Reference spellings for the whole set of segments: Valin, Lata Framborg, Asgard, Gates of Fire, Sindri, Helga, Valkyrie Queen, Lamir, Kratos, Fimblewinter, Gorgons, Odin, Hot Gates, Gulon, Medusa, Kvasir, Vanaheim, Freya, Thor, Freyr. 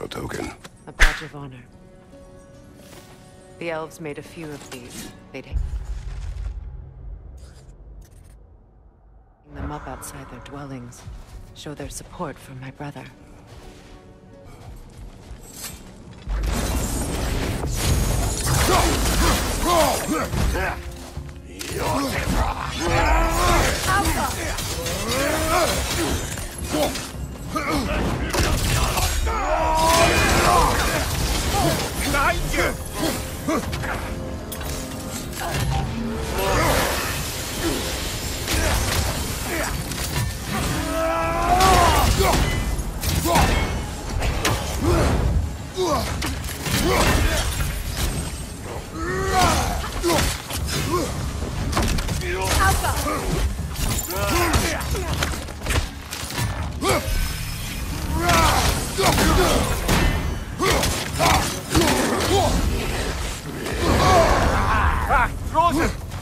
A token. A badge of honor. The elves made a few of these. They'd hang them up outside their dwellings. Show their support for my brother.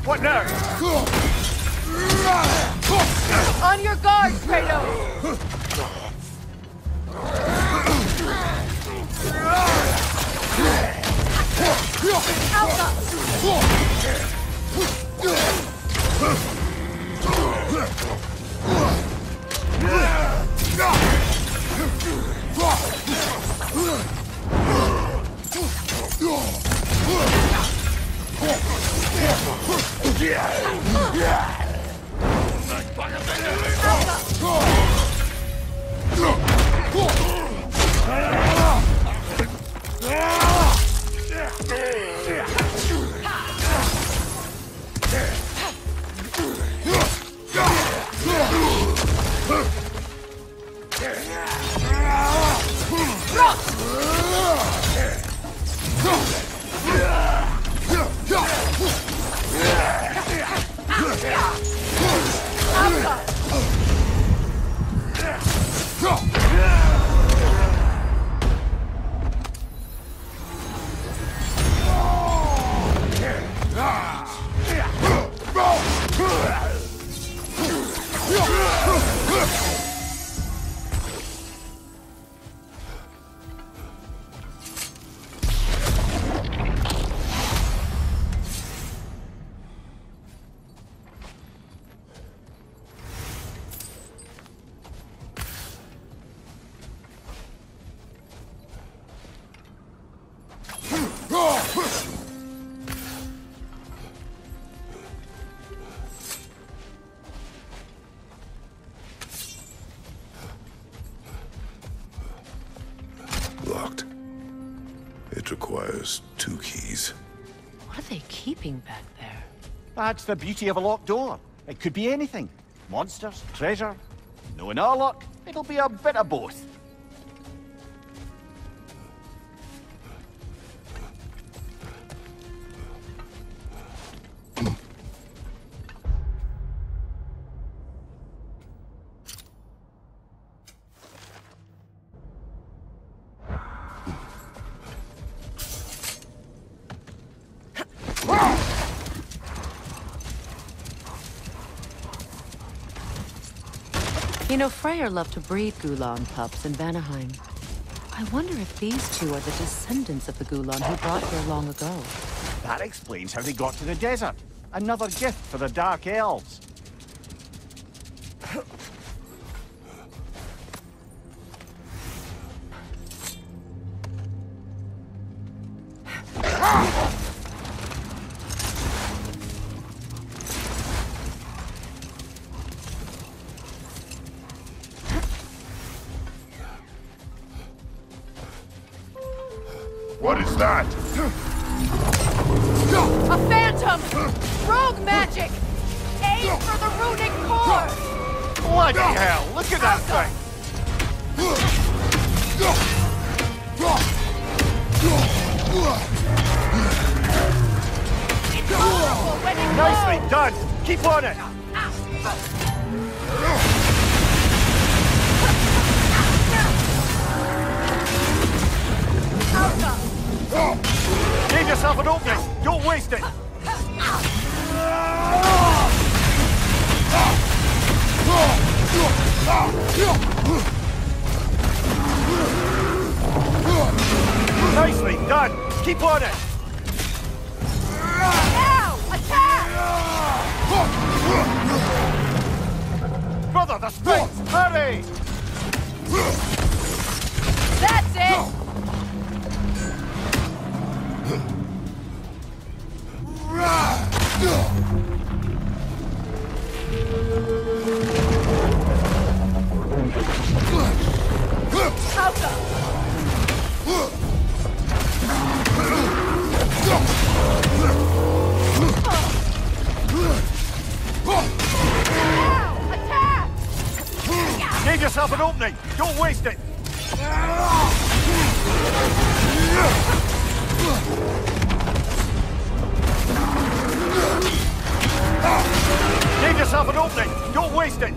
What now? On your guard, Kratos! Back there. That's the beauty of a locked door. It could be anything. Monsters, treasure. Knowing our luck, it'll be a bit of both. You know, Freya loved to breed Gulon pups in Vanaheim. I wonder if these two are the descendants of the Gulon who brought here long ago. That explains how they got to the desert. Another gift for the Dark Elves. What is that? A phantom! Rogue magic! Aid for the runic core! Bloody hell, look at that thing! It's horrible when it nicely goes. Done! Keep on it! Give yourself an opening! Don't waste it! Nicely done! Keep on it! Now! Attack! Brother, the strength! Hurry! That's it! Give yourself an opening! Don't waste it! Give yourself an opening! Don't waste it! Give yourself an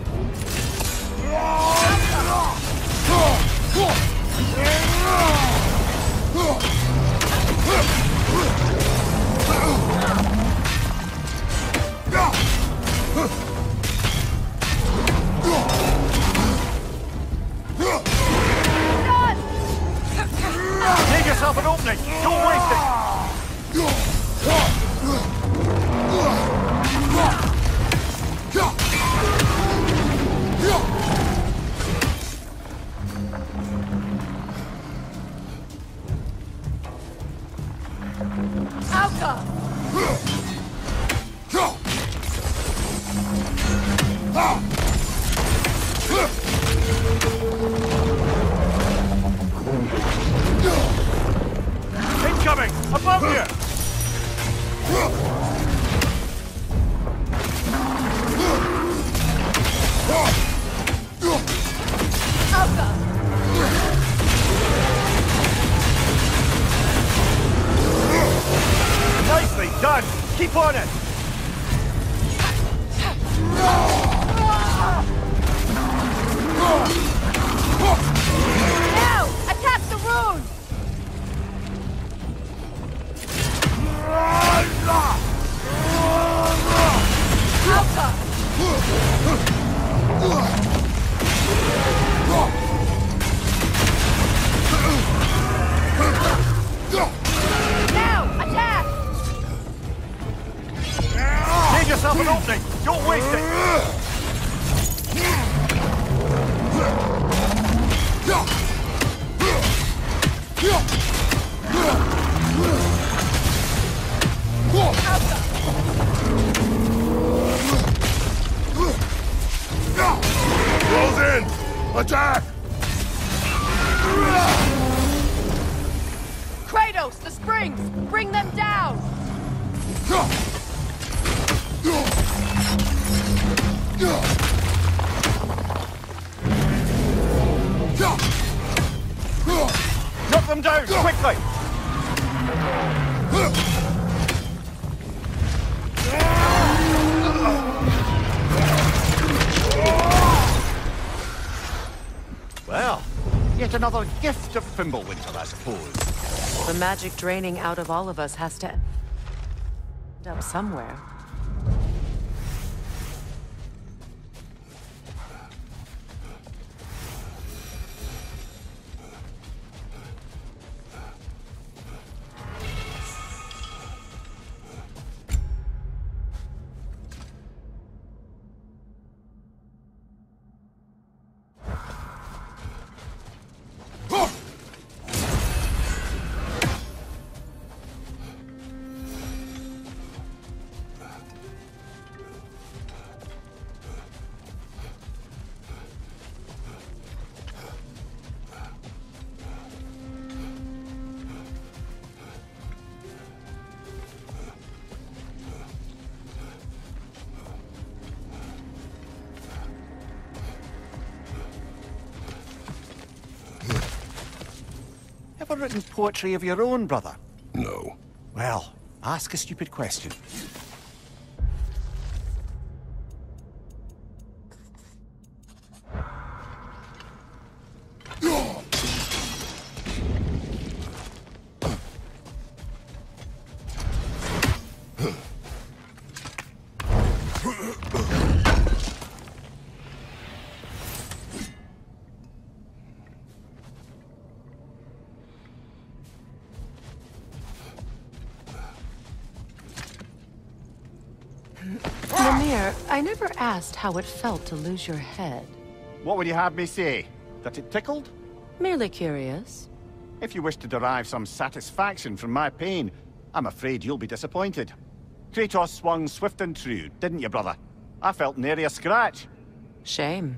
opening! Don't waste it! Incoming! Above you! Nicely done! Keep on it! Now! Attack the rune! Now, attack! Give yourself an opening! Don't waste it! Close in! Attack! Kratos, the springs! Bring them down! Knock them down, quickly! Well, yet another gift of Fimblewinter, I suppose. The magic draining out of all of us has to end up somewhere. Ever written poetry of your own, brother? No. Well, ask a stupid question. However, I never asked how it felt to lose your head. What would you have me say? That it tickled? Merely curious. If you wish to derive some satisfaction from my pain, I'm afraid you'll be disappointed. Kratos swung swift and true, didn't you, brother? I felt nary a scratch. Shame.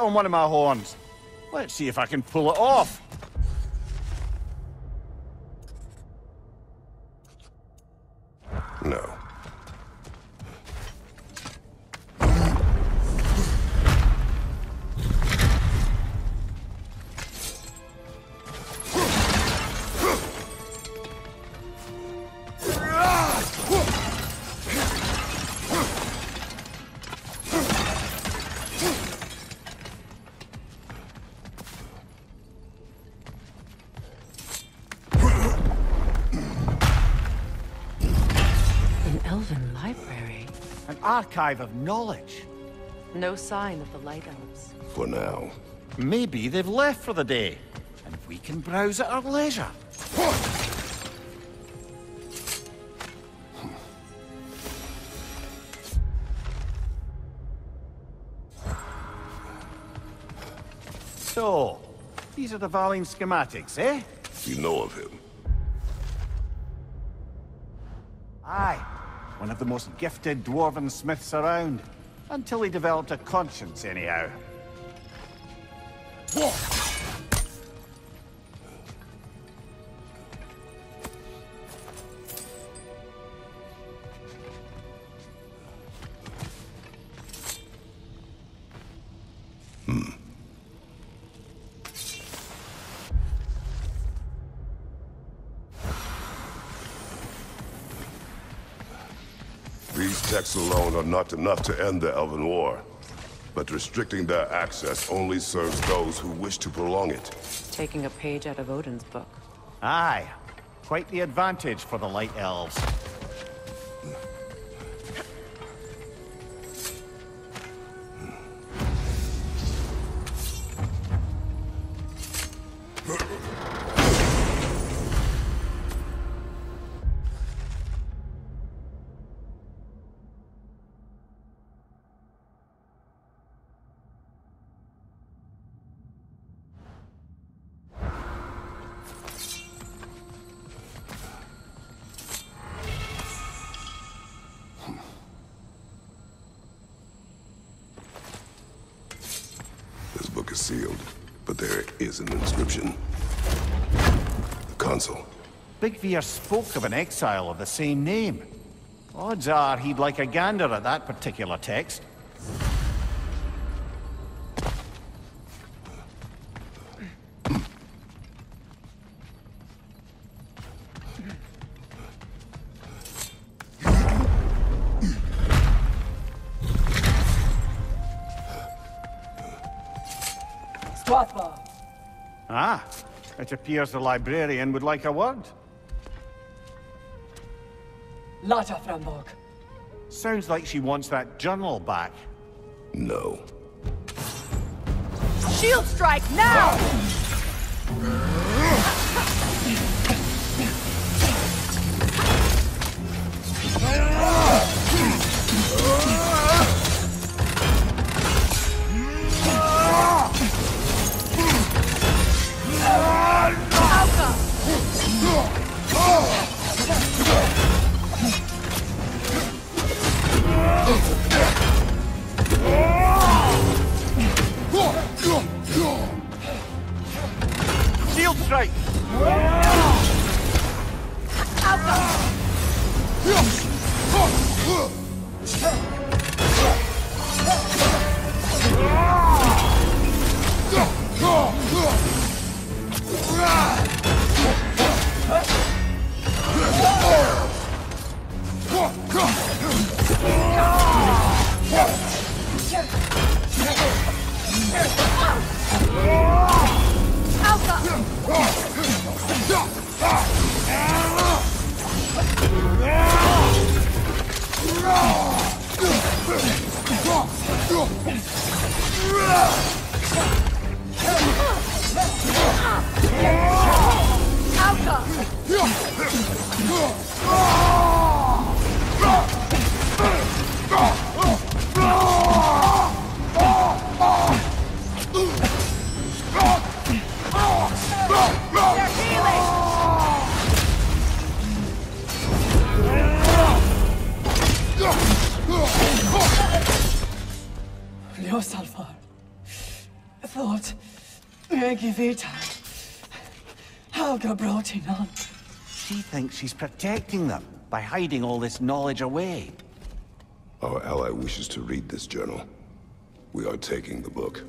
On one of my horns. Let's see if I can pull it off. No. Archive of knowledge. No sign of the Light Elves. For now. Maybe they've left for the day, and we can browse at our leisure. So, these are the Valin schematics, eh? You know of him. Aye. One of the most gifted dwarven smiths around. Until he developed a conscience, anyhow. Texts alone are not enough to end the Elven War, but restricting their access only serves those who wish to prolong it. Taking a page out of Odin's book. Aye, quite the advantage for the Light Elves. Sealed, but there is an inscription. The consul. Big Veer spoke of an exile of the same name. Odds are he'd like a gander at that particular text. Ah, it appears the librarian would like a word. Lata Framborg. Sounds like she wants that journal back. No. Shield strike now! Shield strike! Helga brought him on. She thinks she's protecting them by hiding all this knowledge away. Our ally wishes to read this journal. We are taking the book.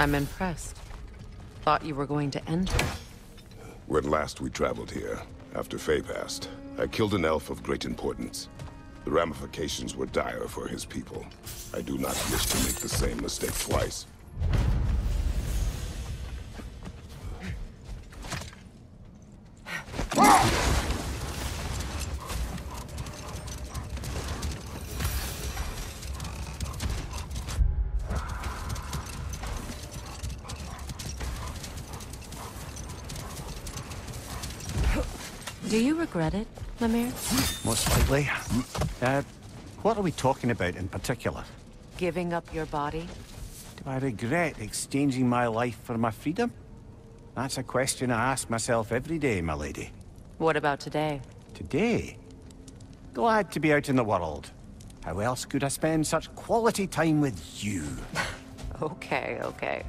I'm impressed. Thought you were going to enter. When last we traveled here, after Faye passed, I killed an elf of great importance. The ramifications were dire for his people. I do not wish to make the same mistake twice. Do you regret it, Lamir? Most likely. What are we talking about in particular? Giving up your body? Do I regret exchanging my life for my freedom? That's a question I ask myself every day, my lady. What about today? Today? Glad to be out in the world. How else could I spend such quality time with you? Okay, okay.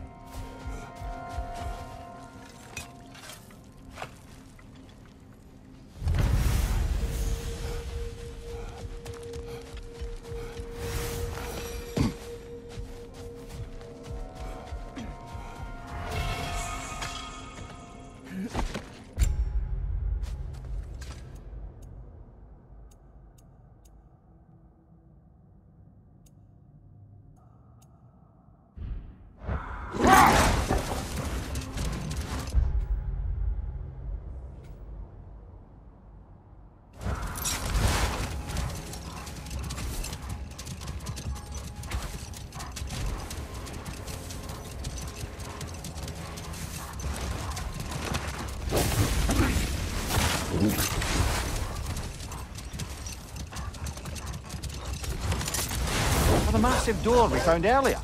Massive door we found earlier.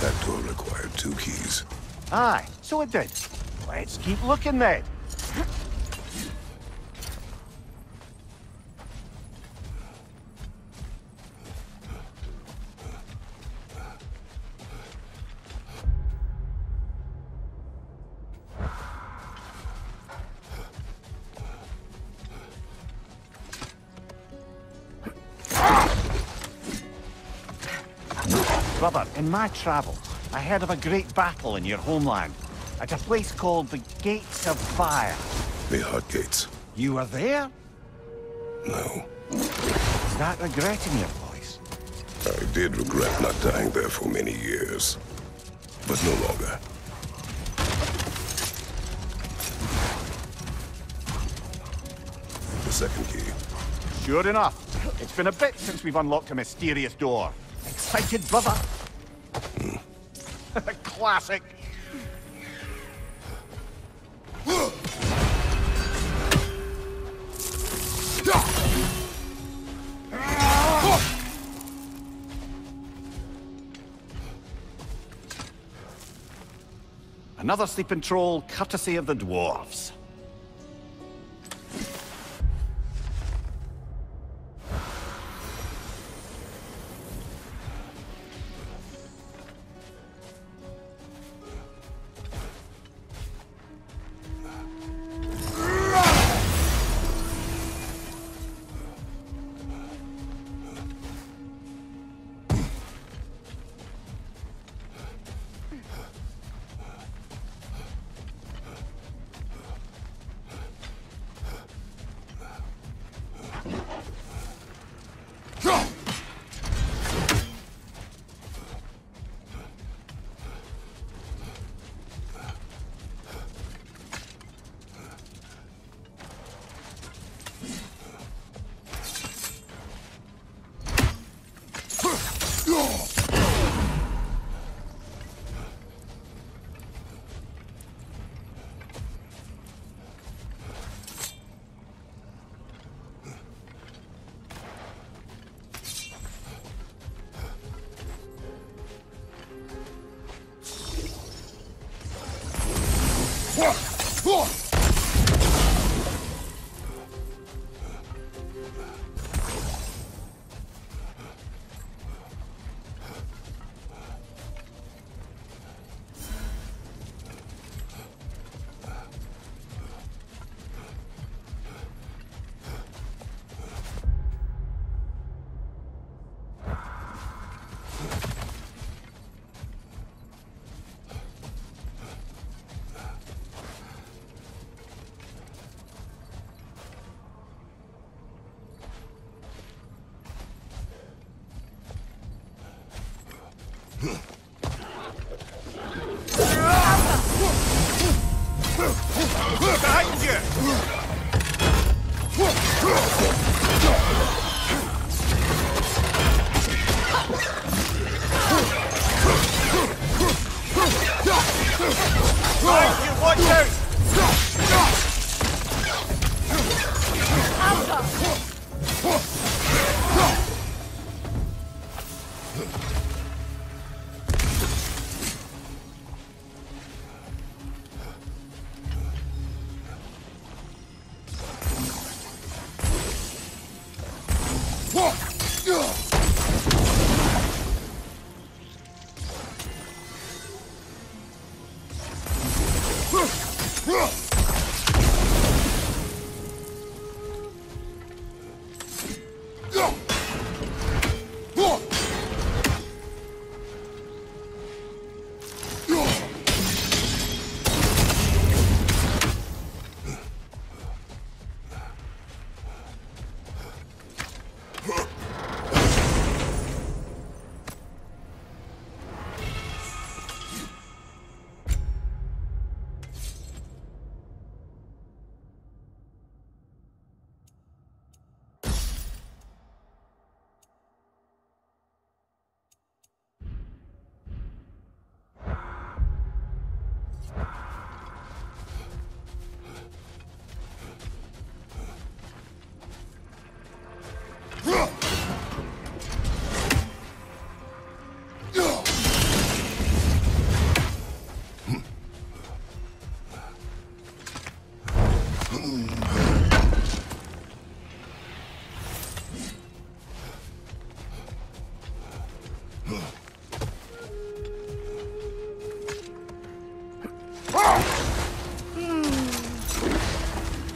That door required 2 keys. Aye, so it did. Let's keep looking then. In my travels, I heard of a great battle in your homeland, at a place called the Gates of Fire. The Hot Gates. You were there? No. Is that regret in your voice? I did regret not dying there for many years, but no longer. The 2nd key. Sure enough. It's been a bit since we've unlocked a mysterious door. Excited, brother? Classic. Another sleeping troll, courtesy of the dwarves.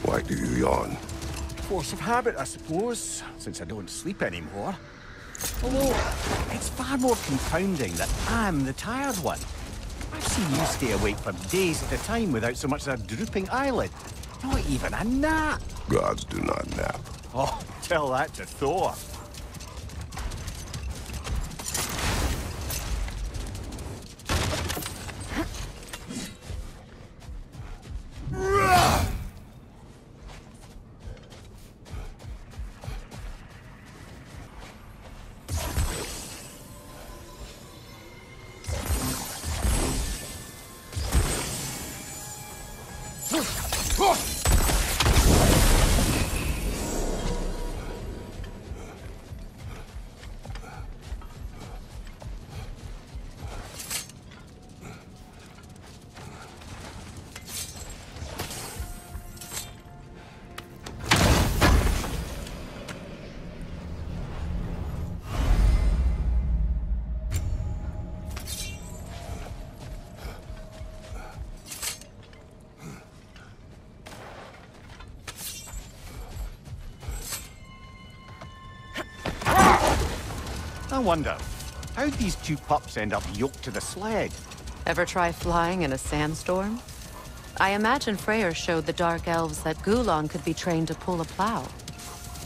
Why do you yawn? Force of habit, I suppose, since I don't sleep anymore. Although, it's far more confounding that I'm the tired one. I've seen you stay awake for days at a time without so much as a drooping eyelid. Not even a nap. Gods do not nap. Oh, tell that to Thor. I wonder, how'd these two pups end up yoked to the sled? Ever try flying in a sandstorm? I imagine Freyr showed the Dark Elves that Gulon could be trained to pull a plow.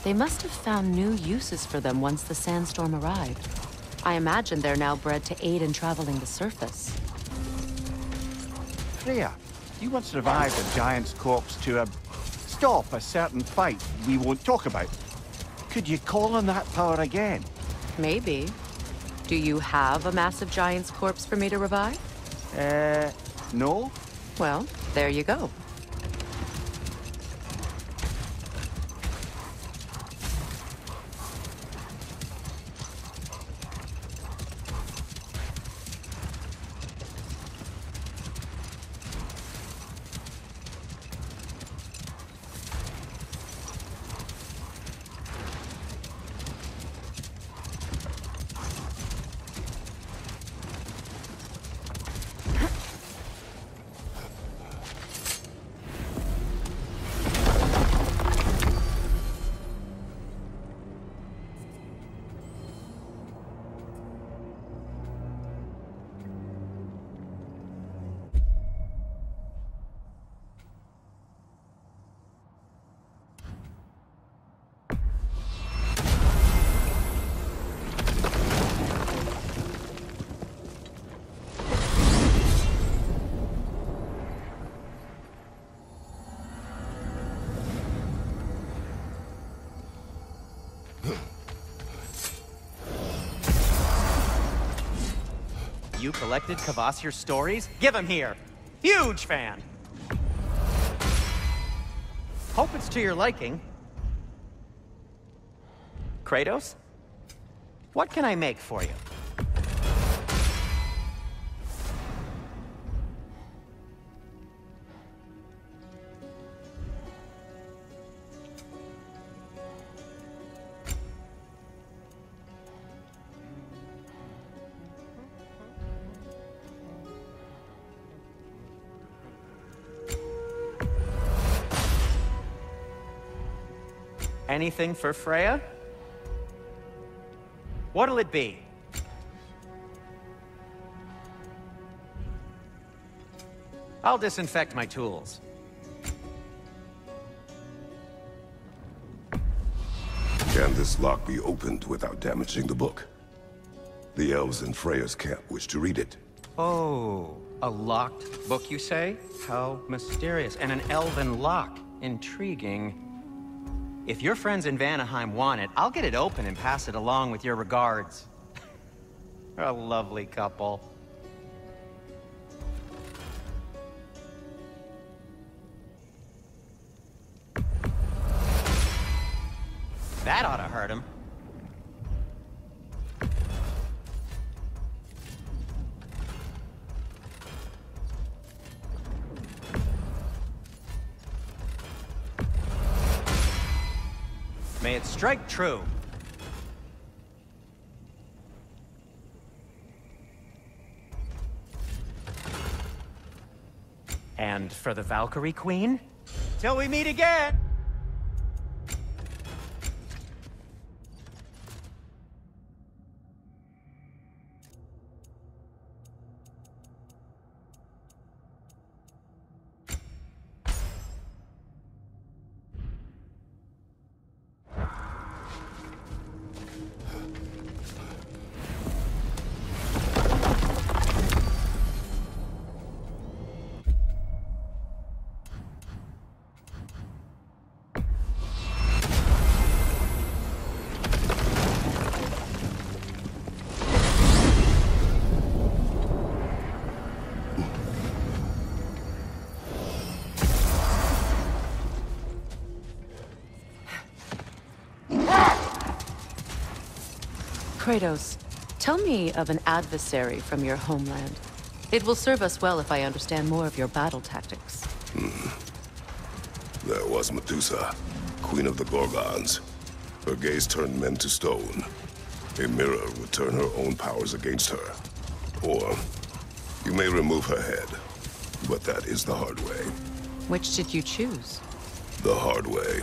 They must have found new uses for them once the sandstorm arrived. I imagine they're now bred to aid in traveling the surface. Freya, you once survived a giant's corpse to stop a certain fight we won't talk about. Could you call on that power again? Maybe. Do you have a massive giant's corpse for me to revive? No. Well, there you go. you collected Kvasir stories? Give them here. Huge fan. Hope it's to your liking. Kratos? What can I make for you? Anything for Freya? What'll it be? I'll disinfect my tools. Can this lock be opened without damaging the book? The elves in Freya's camp wish to read it. Oh, a locked book, you say? How mysterious. And an elven lock. Intriguing. If your friends in Vanaheim want it, I'll get it open and pass it along with your regards. A lovely couple. That ought to hurt him. May it strike true. And for the Valkyrie Queen? Till we meet again! Kratos, tell me of an adversary from your homeland. It will serve us well if I understand more of your battle tactics. There was Medusa, Queen of the Gorgons. Her gaze turned men to stone. A mirror would turn her own powers against her. Or, you may remove her head, but that is the hard way. Which did you choose? The hard way.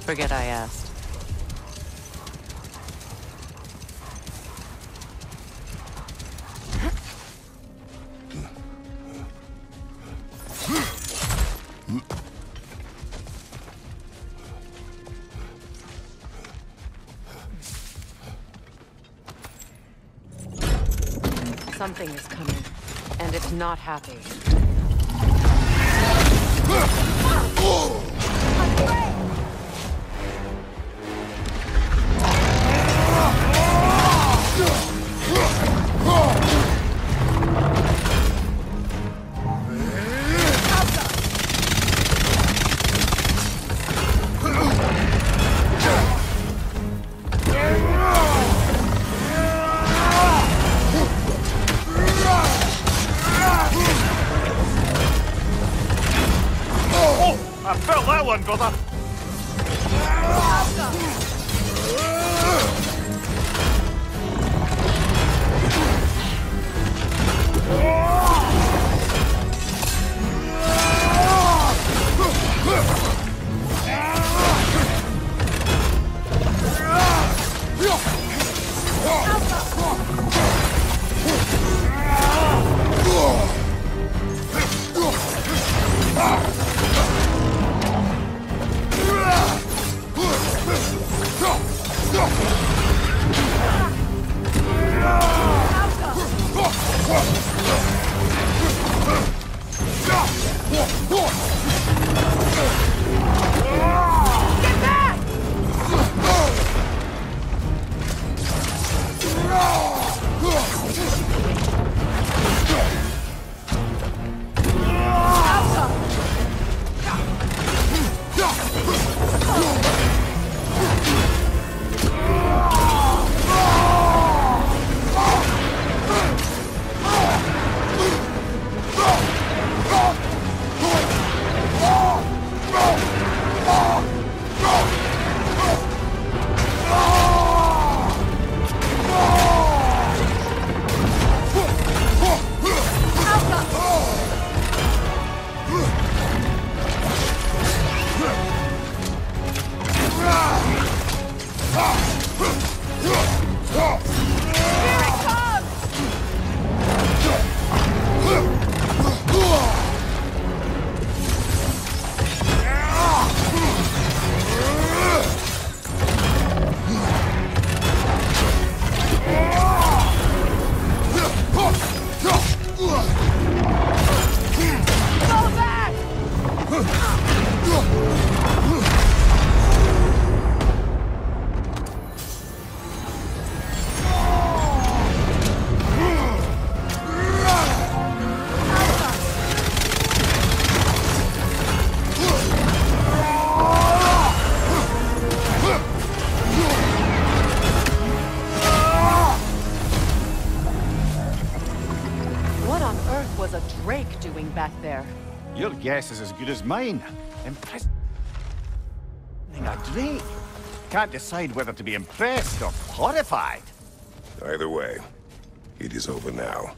Forget I asked. Something is coming, and it's not happy. Let's go. happened back there? Your guess is as good as mine. Impressive. A drake. Can't decide whether to be impressed or horrified. Either way, it is over now.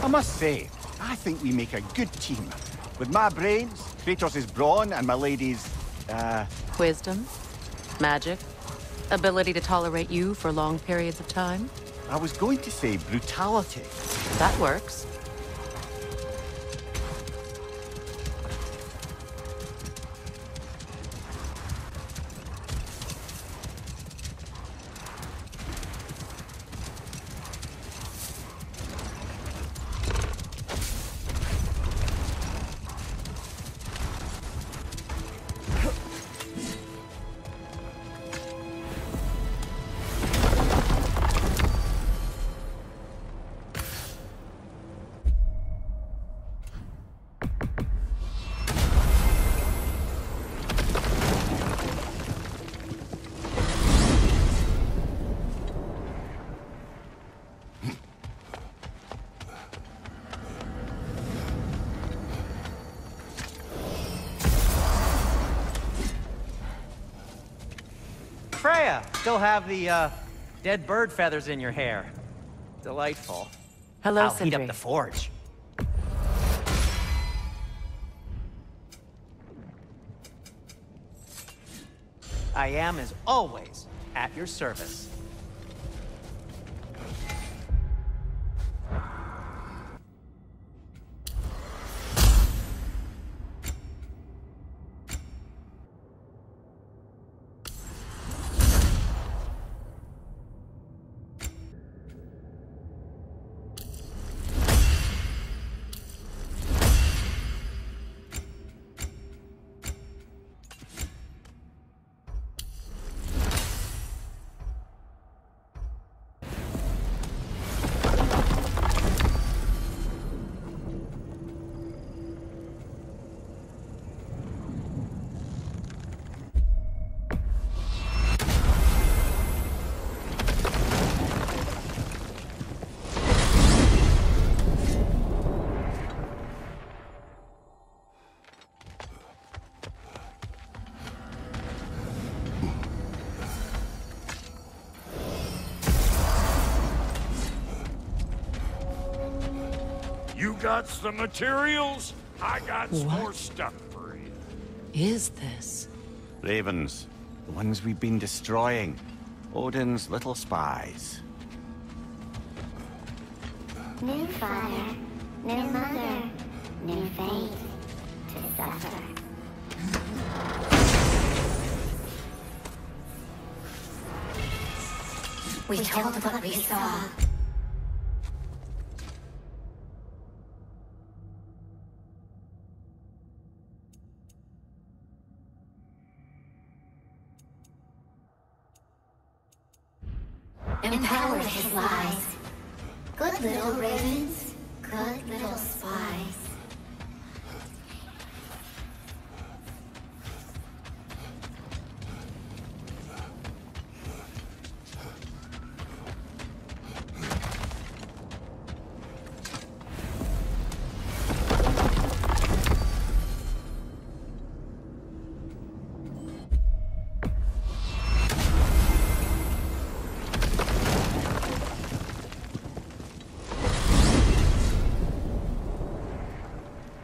I must say, I think we make a good team. With my brains, Kratos' brawn, and my lady's, wisdom, magic, ability to tolerate you for long periods of time. I was going to say brutality. That works. Freya, still have the dead bird feathers in your hair. Delightful. Hello, I'll Sindri. Heat up the forge. I am, as always, at your service. Got the materials? I got some more stuff for you. Is this? Ravens. The ones we've been destroying. Odin's little spies. New father, new mother, new fate to suffer. We told what we saw. Empowered his lies. Good little ravens, good little spies.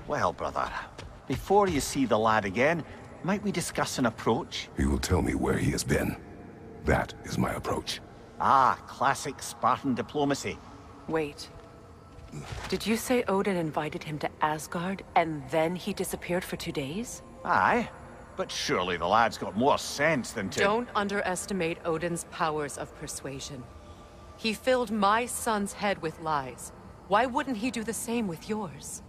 Well, brother, before you see the lad again, might we discuss an approach? He will tell me where he has been. That is my approach. Ah, classic Spartan diplomacy. Wait. Did you say Odin invited him to Asgard, and then he disappeared for 2 days? Aye. But surely the lad's got more sense than to... Don't underestimate Odin's powers of persuasion. He filled my son's head with lies. Why wouldn't he do the same with yours?